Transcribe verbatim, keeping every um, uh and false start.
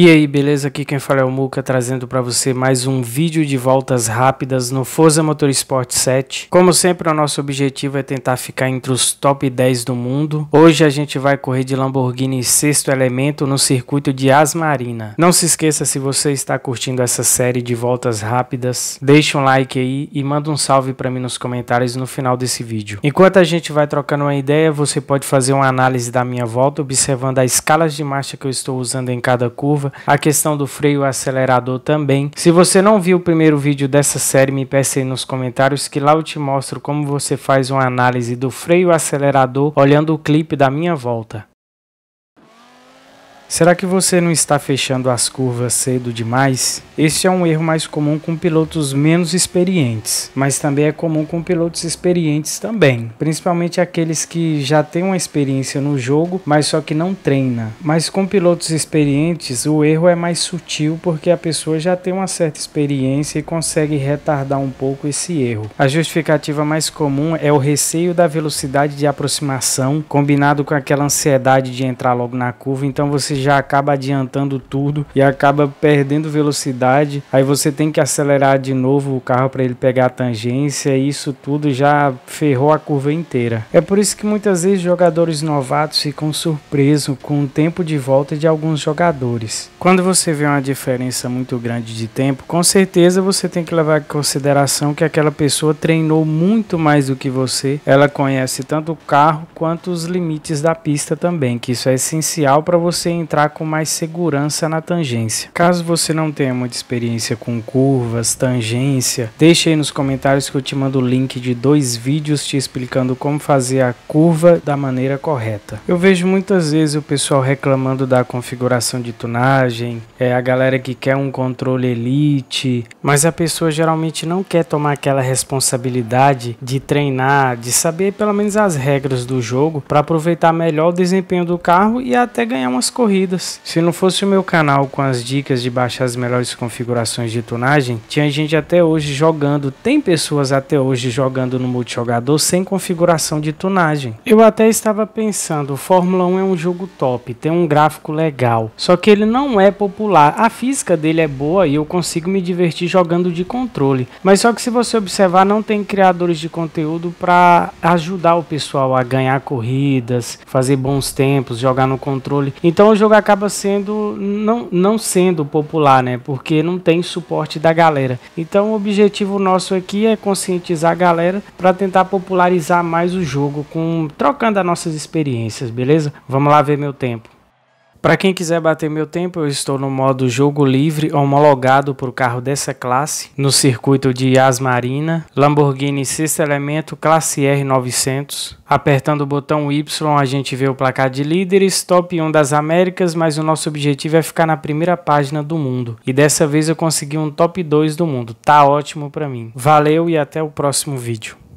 E aí, beleza? Aqui quem fala é o Muka, trazendo para você mais um vídeo de voltas rápidas no Forza Motorsport sete. Como sempre, o nosso objetivo é tentar ficar entre os top dez do mundo. Hoje a gente vai correr de Lamborghini Sesto Elemento no circuito de Yas Marina. Não se esqueça, se você está curtindo essa série de voltas rápidas, deixa um like aí e manda um salve para mim nos comentários no final desse vídeo. Enquanto a gente vai trocando uma ideia, você pode fazer uma análise da minha volta, observando as escalas de marcha que eu estou usando em cada curva, a questão do freio acelerador também. Se você não viu o primeiro vídeo dessa série, me peça aí nos comentários que lá eu te mostro como você faz uma análise do freio acelerador olhando o clipe da minha volta. Será que você não está fechando as curvas cedo demais? Este é um erro mais comum com pilotos menos experientes, mas também é comum com pilotos experientes também, principalmente aqueles que já têm uma experiência no jogo, mas só que não treina. Mas com pilotos experientes o erro é mais sutil, porque a pessoa já tem uma certa experiência e consegue retardar um pouco esse erro. A justificativa mais comum é o receio da velocidade de aproximação, combinado com aquela ansiedade de entrar logo na curva, então você já acaba adiantando tudo e acaba perdendo velocidade, aí você tem que acelerar de novo o carro para ele pegar a tangência, e isso tudo já ferrou a curva inteira. É por isso que muitas vezes jogadores novatos ficam surpresos com o tempo de volta de alguns jogadores. Quando você vê uma diferença muito grande de tempo, com certeza você tem que levar em consideração que aquela pessoa treinou muito mais do que você, ela conhece tanto o carro quanto os limites da pista também, que isso é essencial para você entrar com mais segurança na tangência. Caso você não tenha muita experiência com curvas, tangência, deixa aí nos comentários que eu te mando o link de dois vídeos te explicando como fazer a curva da maneira correta. Eu vejo muitas vezes o pessoal reclamando da configuração de tunagem, é a galera que quer um controle elite, mas a pessoa geralmente não quer tomar aquela responsabilidade de treinar, de saber pelo menos as regras do jogo para aproveitar melhor o desempenho do carro e até ganhar umas corridas. Se não fosse o meu canal com as dicas de baixar as melhores configurações de tunagem, tinha gente até hoje jogando, tem pessoas até hoje jogando no multijogador sem configuração de tunagem. Eu até estava pensando, Fórmula um é um jogo top, tem um gráfico legal, só que ele não é popular, a física dele é boa e eu consigo me divertir jogando de controle, mas só que se você observar não tem criadores de conteúdo para ajudar o pessoal a ganhar corridas, fazer bons tempos, jogar no controle. Então o jogo acaba sendo, não, não sendo popular, né? Porque não tem suporte da galera. Então o objetivo nosso aqui é conscientizar a galera para tentar popularizar mais o jogo, com, trocando as nossas experiências, beleza? Vamos lá ver meu tempo. Para quem quiser bater meu tempo, eu estou no modo jogo livre homologado para o carro dessa classe, no circuito de Yas Marina, Lamborghini Sesto Elemento classe R novecentos. Apertando o botão Y a gente vê o placar de líderes, top um das Américas, mas o nosso objetivo é ficar na primeira página do mundo. E dessa vez eu consegui um top dois do mundo, tá ótimo para mim. Valeu e até o próximo vídeo.